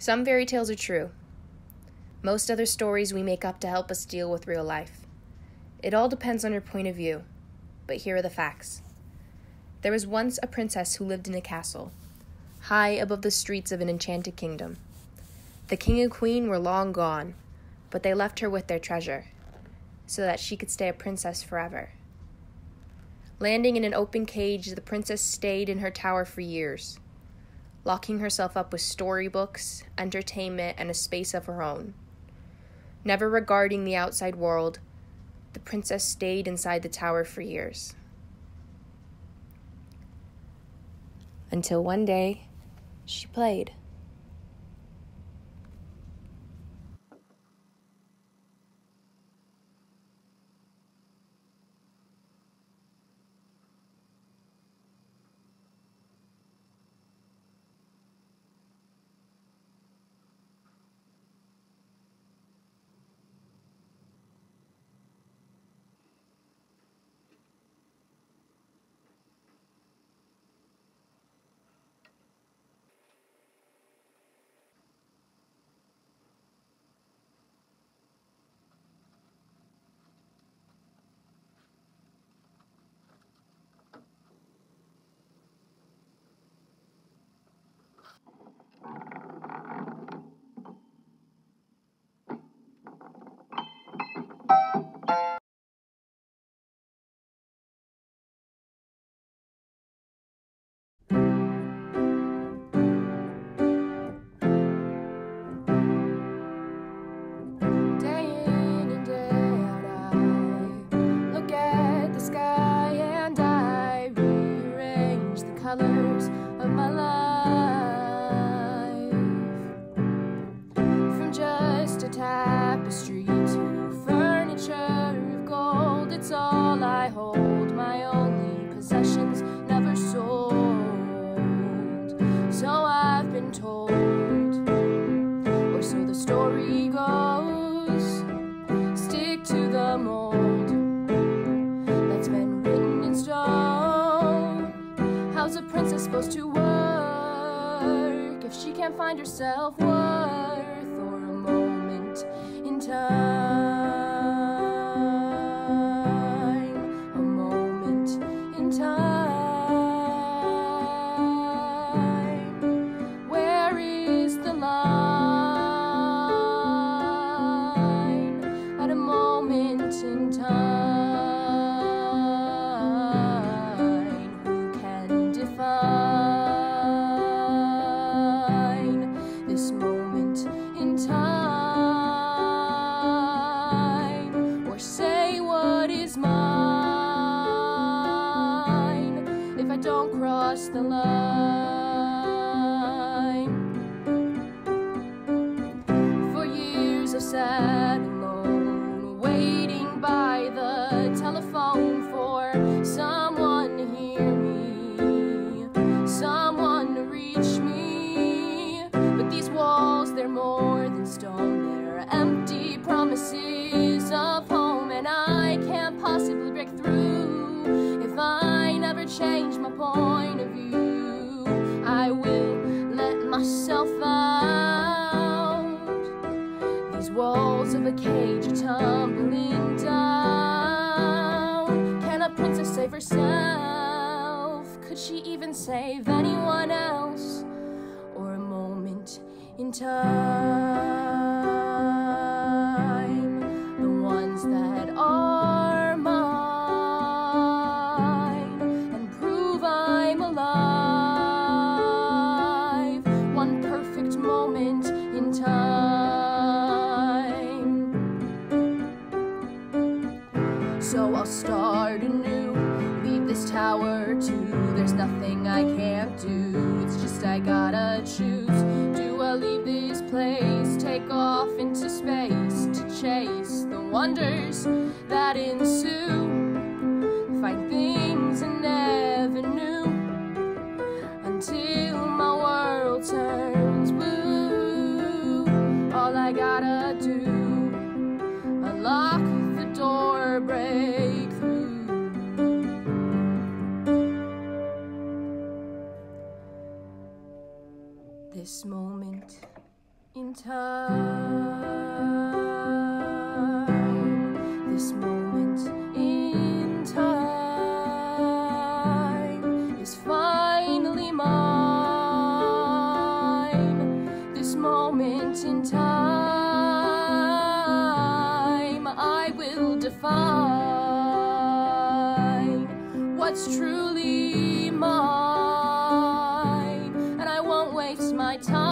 Some fairy tales are true. Most other stories we make up to help us deal with real life. It all depends on your point of view, but here are the facts. There was once a princess who lived in a castle, high above the streets of an enchanted kingdom. The king and queen were long gone, but they left her with their treasure, so that she could stay a princess forever. Landing in an open cage, the princess stayed in her tower for years, locking herself up with storybooks, entertainment, and a space of her own. Never regarding the outside world, the princess stayed inside the tower for years. Until one day, she played. Supposed to work if she can't find herself worth or a moment in time, a moment in time. Where is the line at a moment in time? The line. For years I've sat alone, waiting by the telephone for someone to hear me, someone to reach me. But these walls, they're more than stone, they're empty promises of home, and I can't possibly break through if I never change my point. I will let myself out. These walls of a cage are tumbling down. Can a princess save herself? Could she even save anyone else? Or a moment in time? The ones that are mine and prove I'm alive. Moment in time. So I'll start anew, leave this tower too. There's nothing I can't do, it's just I gotta choose. Do I leave this place, take off into space to chase the wonders that ensue? Find things I never knew until my world turns. All I gotta do, unlock the door, break through. This moment In time, this moment in time is finally mine. This moment in time, I will define what's truly mine, and I won't waste my time.